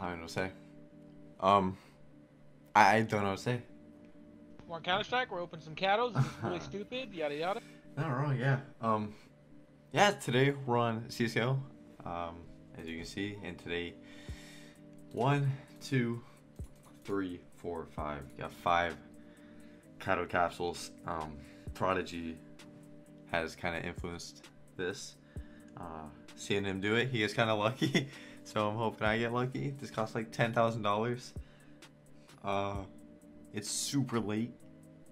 I don't know what to say. I don't know what to say. More Counter-Strike, we're opening some cattles, this is really stupid, yada yada. Not wrong, yeah. Yeah, today we're on CS:GO, as you can see, and today, 1, 2, 3, 4, 5. We got 5 cattle capsules. Prodigy has kind of influenced this. Seeing him do it, he is kind of lucky. So I'm hoping I get lucky. This costs like $10,000. It's super late,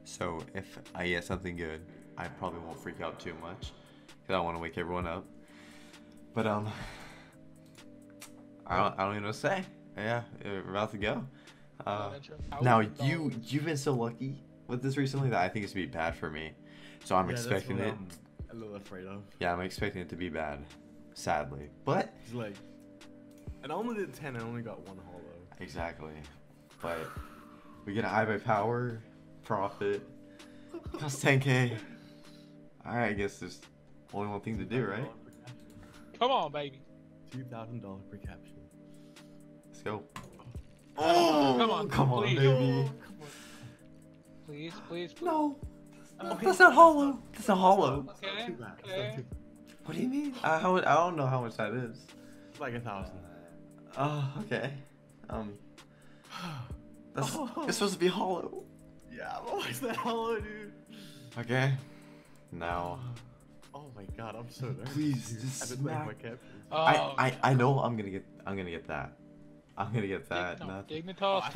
so if I get something good, I probably won't freak out too much because I don't want to wake everyone up. But I don't even know what to say. Yeah, we're about to go. Now you've been so lucky with this recently that I think it's gonna be bad for me. So I'm expecting it. A little afraid of. Yeah, I'm expecting it to be bad, sadly. But it's like, and I only did 10. I only got 1 holo. Exactly, but we get a high by power, profit. Plus 10K. All right, I guess there's only one thing to do, right? Come on, baby. $2,000 per caption. Let's go. Oh, come on, please. Baby. Come on. Please. No. Okay. That's not hollow. That's not hollow. Okay. What do you mean? I don't know how much that is. It's like 1,000. Oh, okay. That's it's supposed to be hollow. Yeah, I've always said hollow, dude. Okay. Now. Oh my God, I'm so nervous. Please, just smack. I know I'm gonna get that. I'm gonna get that. Dignitas. Oh, I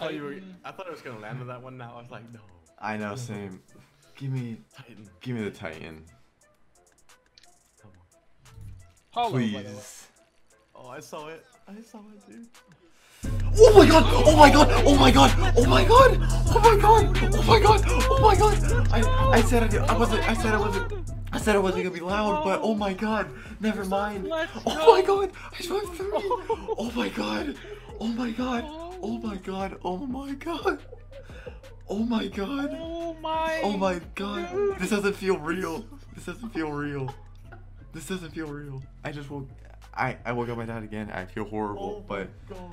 thought I was gonna land on that one. Now I was like, no. I know, same. Give me the Titan. Come on. Please. Oh, I saw it, dude. Oh my God! Oh my God! Oh my God! Oh my God! Oh my God! Oh my God! Oh my God! I said I wasn't gonna be loud, but oh my God! Never mind. Oh my God! I just went 3. Oh my God! Oh my God! Oh my God! Oh my God! Oh my God! Oh my God! Dude. This doesn't feel real. This doesn't feel real. I just woke. I woke up my dad again. I feel horrible, but. Oh my God!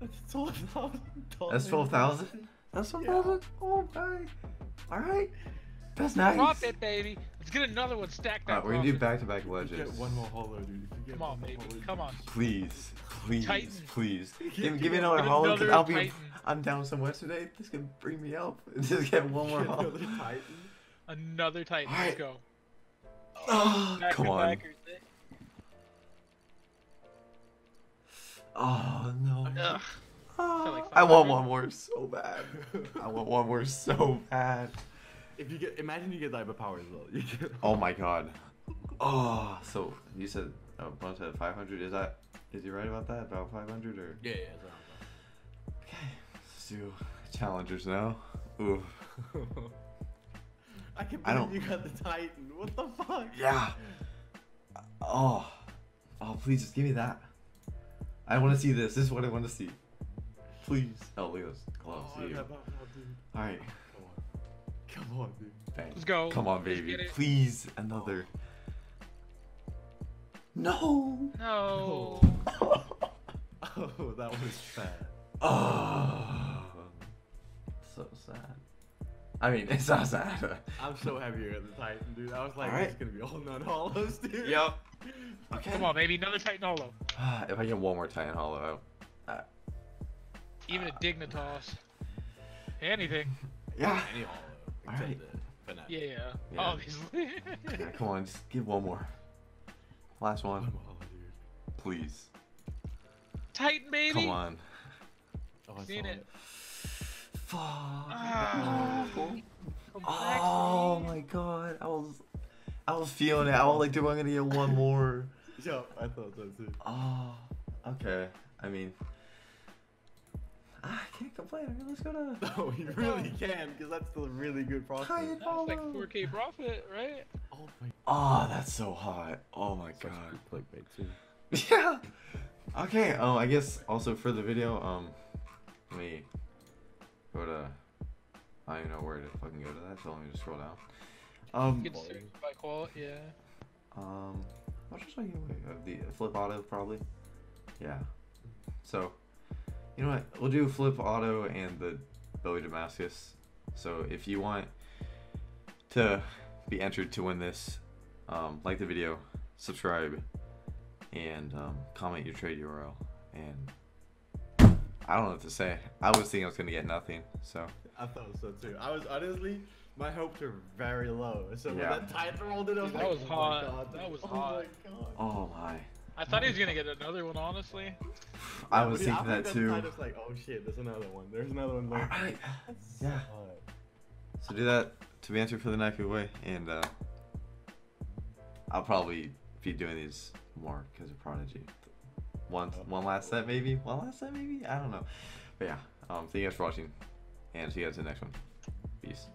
That's $12,000. That's $12,000. Yeah. Oh my! All right. That's nice. Drop it, baby. Let's get another one stacked up. We're gonna do back-to-back legends. Get 1 more holo, dude. Come on, baby. Come on. Please. Give me another holo, because I'll be. Titan. I'm down so much today. This can bring me up. Just get 1 more holo. Another Titan. Right. Let's go. Oh, come on. Oh no. Ugh. I want 1 more so bad. If you get, imagine you get hyper power as well. Oh my God. Oh, so you said Blunt said 500. Is he right about that? About 500 or? Yeah, it's around that. Okay, let's do challengers now. Ooh. I can't believe you got the Titan. What the fuck? Yeah. Oh, please just give me that. I want to see this. This is what I want to see. Please. Oh, look at those gloves. All right. Come on, dude. Bang. Let's go. Come on, baby. Please, another. No. Oh, that was sad. Oh, so sad. I mean, it's not sad. I'm so happy you're the Titan, dude. I was like, it's gonna be all non-hollows, dude. Yep. Okay. Come on, baby. Another Titan holo. If I get 1 more Titan holo, even a Dignitas. Anything. Yeah. Any holo. All right. Yeah. Obviously. Yeah, come on, just give 1 more. Last one. Please. Titan, baby. Come on. Oh, I've seen it. Fuck. Oh my God. I was feeling it. I was like, dude, I'm gonna get 1 more. Yo, I thought so too. Oh. Okay. I mean. I can't complain. Let's go to. No, you really can, because that's still a really good profit. That's like 4K profit, right? Oh my. Oh, that's so hot. Oh my God. Such good clickbait too. Yeah. Okay. I guess also for the video, let me go to. I don't even know where to fucking go to that. So let me just scroll down. You can search by quality, yeah. I'll just like the flip auto probably. Yeah. So. You know what? We'll do Flip Auto and the Billy Damascus. So if you want to be entered to win this, like the video, subscribe, and comment your trade URL. And I don't know what to say. I was thinking I was gonna get nothing, so I thought so too. I was honestly, my hopes were very low. So yeah, when that Titan rolled in, I was like, that was hot. Oh my God, that was hot. Oh my. I thought he was gonna get another one, honestly. I was thinking that too. I was like, oh shit, there's another one. There's another one. All right. Yeah. So do that to be answered for the knife away, and I'll probably be doing these more because of Prodigy. One last set maybe. I don't know. But yeah. Thank you guys for watching, and see you guys in the next one. Peace.